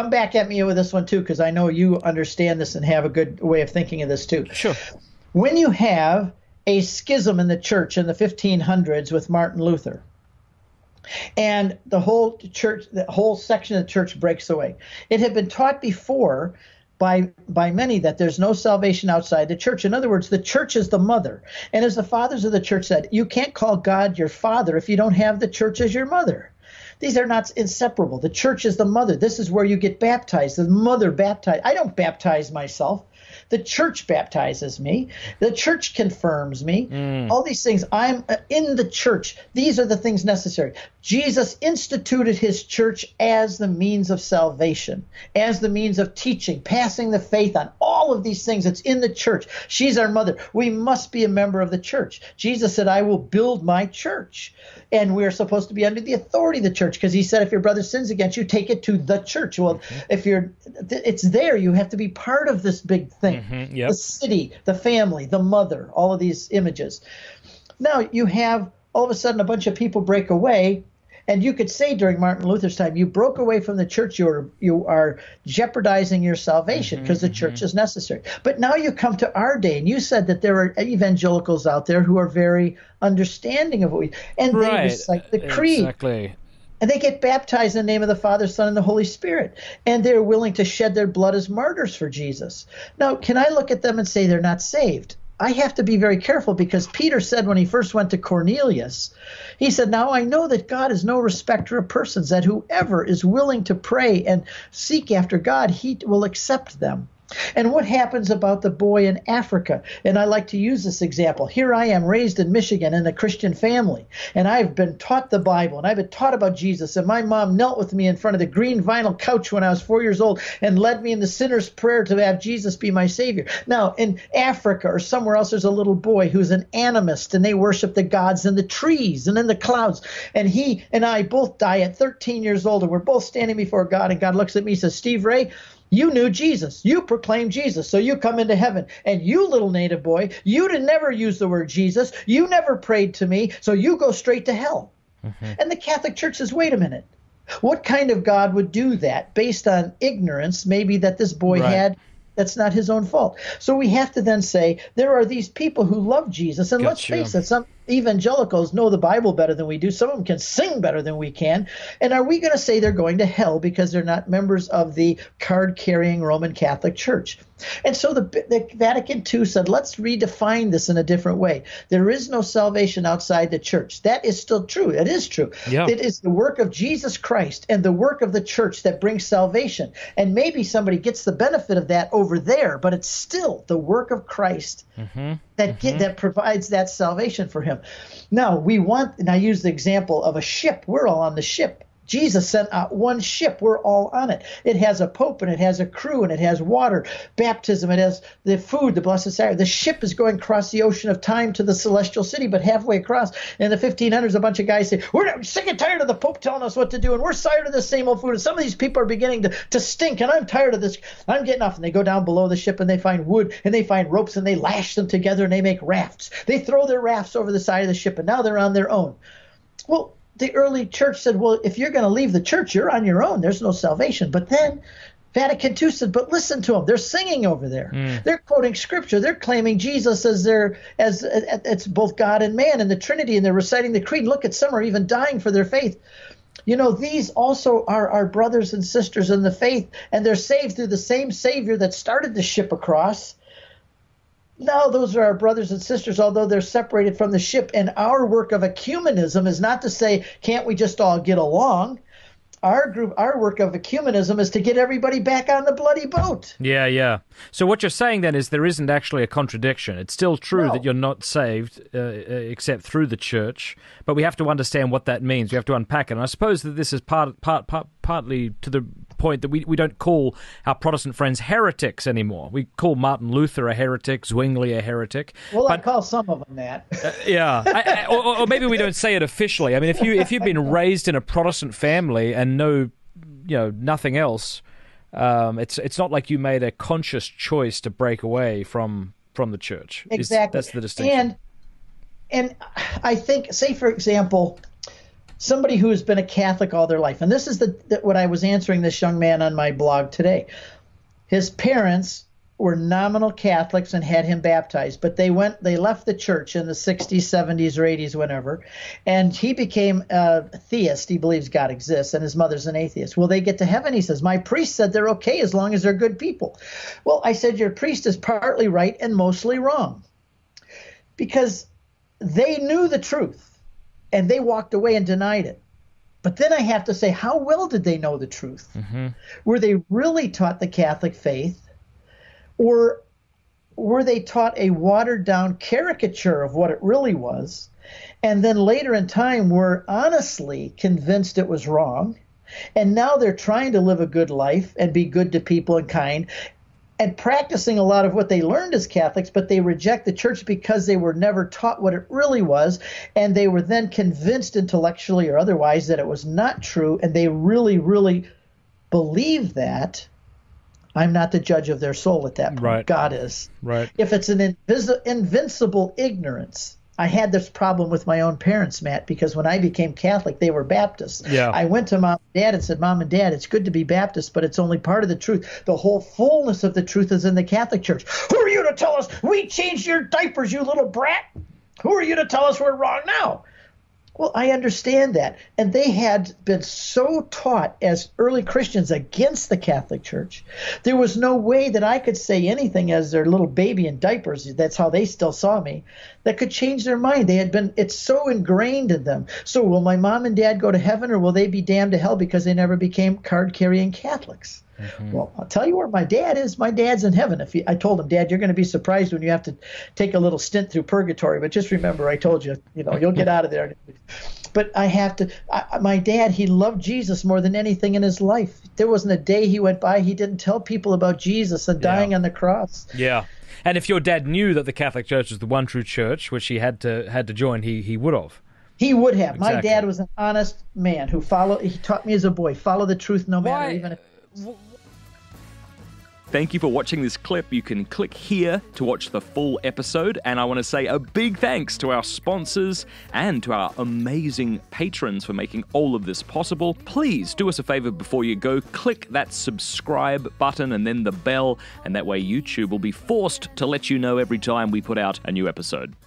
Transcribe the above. come back at me with this one too, because I know you understand this and have a good way of thinking of this too. Sure. When you have a schism in the church in the 1500s with Martin Luther, and the whole section of the church breaks away. It had been taught before by many that there's no salvation outside the church. In other words, the church is the mother. And as the fathers of the church said, you can't call God your father if you don't have the church as your mother. These are not inseparable. The church is the mother. This is where you get baptized. The mother baptized. I don't baptize myself. The church baptizes me. The church confirms me. All these things. I'm in the church. These are the things necessary. Jesus instituted his church as the means of salvation, as the means of teaching, passing the faith on. All of these things, it's in the church. She's our mother. We must be a member of the church. Jesus said, I will build my church. And we're supposed to be under the authority of the church, because he said, if your brother sins against you, take it to the church. Well, if you're, it's there. You have to be part of this big thing. The city, the family, the mother, all of these images. Now you have all of a sudden a bunch of people break away, and you could say during Martin Luther's time, you broke away from the church, you are jeopardizing your salvation because the church is necessary. But now you come to our day, and you said that there are evangelicals out there who are very understanding of what we, and they recite the creed. Exactly. And they get baptized in the name of the Father, Son, and the Holy Spirit. And they're willing to shed their blood as martyrs for Jesus. Now, can I look at them and say they're not saved? I have to be very careful, because Peter said when he first went to Cornelius, he said, now I know that God is no respecter of persons, that whoever is willing to pray and seek after God, he will accept them. And what happens about the boy in Africa? And I like to use this example. Here I am, raised in Michigan in a Christian family, and I've been taught the Bible, and I've been taught about Jesus, and my mom knelt with me in front of the green vinyl couch when I was 4 years old and led me in the sinner's prayer to have Jesus be my Savior. Now, in Africa or somewhere else, there's a little boy who's an animist, and they worship the gods in the trees and in the clouds, and he and I both die at 13 years old, and we're both standing before God, and God looks at me and says, Steve Ray, you knew Jesus. You proclaimed Jesus. So you come into heaven. And you, little native boy, you did never use the word Jesus. You never prayed to me. So you go straight to hell. And the Catholic Church says, wait a minute. What kind of God would do that based on ignorance, maybe, that this boy had? That's not his own fault. So we have to then say, there are these people who love Jesus. And let's face it, some evangelicals know the Bible better than we do. Some of them can sing better than we can. And are we going to say they're going to hell because they're not members of the card-carrying Roman Catholic Church? And so the Vatican II said, let's redefine this in a different way. There is no salvation outside the church. That is still true. It is true. Yeah. It is the work of Jesus Christ and the work of the church that brings salvation. And maybe somebody gets the benefit of that over there, but it's still the work of Christ that provides that salvation for him. Now, we want, and I use the example of a ship. We're all on the ship. Jesus sent out one ship. We're all on it. It has a pope, and it has a crew, and it has water, baptism. It has the food, the Blessed Sacrament. The ship is going across the ocean of time to the celestial city, but halfway across, in the 1500s, a bunch of guys say, we're sick and tired of the pope telling us what to do, and we're tired of the same old food, and some of these people are beginning to stink, and I'm tired of this. I'm getting off, and they go down below the ship, and they find wood, and they find ropes, and they lash them together, and they make rafts. They throw their rafts over the side of the ship, and now they're on their own. Well, the early church said, well, if you're going to leave the church, you're on your own. There's no salvation. But then Vatican II said, but listen to them. They're singing over there. They're quoting Scripture. They're claiming Jesus as it's both God and man and the Trinity, and they're reciting the creed. Look, at some are even dying for their faith. You know, these also are our brothers and sisters in the faith, and they're saved through the same Savior that started the ship across. Now those are our brothers and sisters, although they're separated from the ship. And our work of ecumenism is not to say, can't we just all get along? Our work of ecumenism is to get everybody back on the bloody boat. Yeah. So what you're saying then is there isn't actually a contradiction. It's still true that you're not saved except through the church, but we have to understand what that means. We have to unpack it. And I suppose that this is partly to the point that we don't call our Protestant friends heretics anymore. We call Martin Luther a heretic, Zwingli a heretic. Well, but I call some of them that. Or maybe we don't say it officially. I mean, if you've been raised in a Protestant family and nothing else, it's not like you made a conscious choice to break away from the church. Exactly, that's the distinction. And I think, say for example, somebody who has been a Catholic all their life. And this is what I was answering this young man on my blog today. His parents were nominal Catholics and had him baptized, but they left the church in the 60s, 70s, or 80s, whenever, and he became a theist. He believes God exists, and his mother's an atheist. Well, they get to heaven, he says, my priest said they're okay as long as they're good people. Well, I said, your priest is partly right and mostly wrong, because they knew the truth, and they walked away and denied it. But then I have to say, how well did they know the truth? Mm-hmm. Were they really taught the Catholic faith? Or were they taught a watered-down caricature of what it really was, and then later in time were honestly convinced it was wrong, and now they're trying to live a good life and be good to people and kind, and practicing a lot of what they learned as Catholics, but they reject the church because they were never taught what it really was, and they were then convinced intellectually or otherwise that it was not true, and they really, really believe that. I'm not the judge of their soul at that point. Right. God is. Right. If it's an invincible ignorance. I had this problem with my own parents, Matt, because when I became Catholic, they were Baptists. Yeah. I went to Mom and Dad and said, Mom and Dad, it's good to be Baptist, but it's only part of the truth. The whole fullness of the truth is in the Catholic Church. Who are you to tell us we changed your diapers, you little brat? Who are you to tell us we're wrong now? Well, I understand that. And they had been so taught as early Christians against the Catholic Church. There was no way that I could say anything as their little baby in diapers, that's how they still saw me, that could change their mind. They had been, it's so ingrained in them. So will my mom and dad go to heaven, or will they be damned to hell because they never became card-carrying Catholics? Mm-hmm. Well, I'll tell you where my dad is. My dad's in heaven. I told him, Dad, you're going to be surprised when you have to take a little stint through purgatory. But just remember, I told you, you'll get out of there. But my dad, he loved Jesus more than anything in his life. There wasn't a day he went by he didn't tell people about Jesus and dying on the cross. Yeah. And if your dad knew that the Catholic Church was the one true church, which he had to join, he would have. He would have. Exactly. My dad was an honest man who followed. He taught me as a boy, follow the truth no matter even if. Thank you for watching this clip. You can click here to watch the full episode. And I want to say a big thanks to our sponsors and to our amazing patrons for making all of this possible. Please do us a favor before you go. Click that subscribe button and then the bell. And that way YouTube will be forced to let you know every time we put out a new episode.